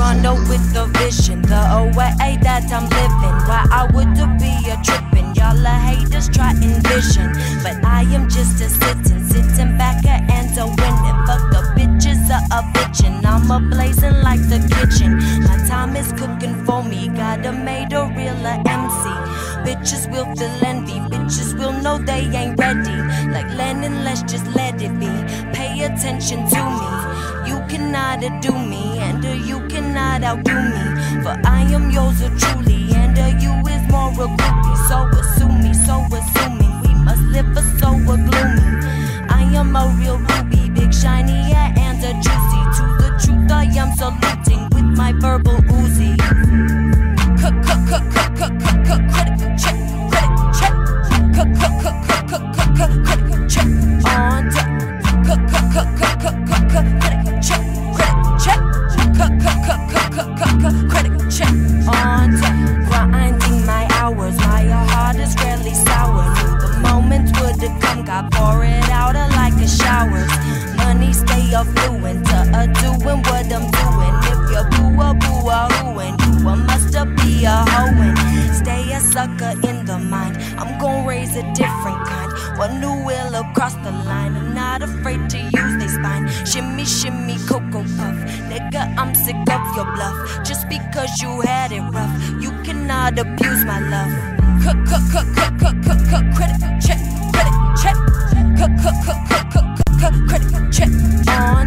runner with the vision, the OA that I'm living. Why I would be a trippin', y'all are haters try envision, but I am just a sitting back and a winning. Fuck the bitches are a bitchin', I'm a blazing like the kitchen. My time is cooking for me, got a maid or real MC. Bitches will feel envy, bitches will know they ain't ready. Like Lennon, let's just let it be. Pay attention to me. You cannot outdo me, and you cannot outdo me. For I am yours truly, and you is more a groupie. So assuming, we must live for so gloomy. I am a real ruby, big shiny and a juicy. To the truth I am saluting with my verbal Uzi. Grinding my hours, my heart is rarely sour. Knew the moments would come, got pour it out like a shower. Money stay affluent, doing what I'm doing. If you're boo-a-boo-a-hooin', you a musta be a hoein'. Stay a sucker in the mind, I'm gon' raise a different kind. One who will across the line, I'm not afraid to use their spine. Shimmy, shimmy, cocoa puff, nigga, I'm sick of your bluff. Just because you had it rough, you cannot abuse my love. Credit check. Credit check on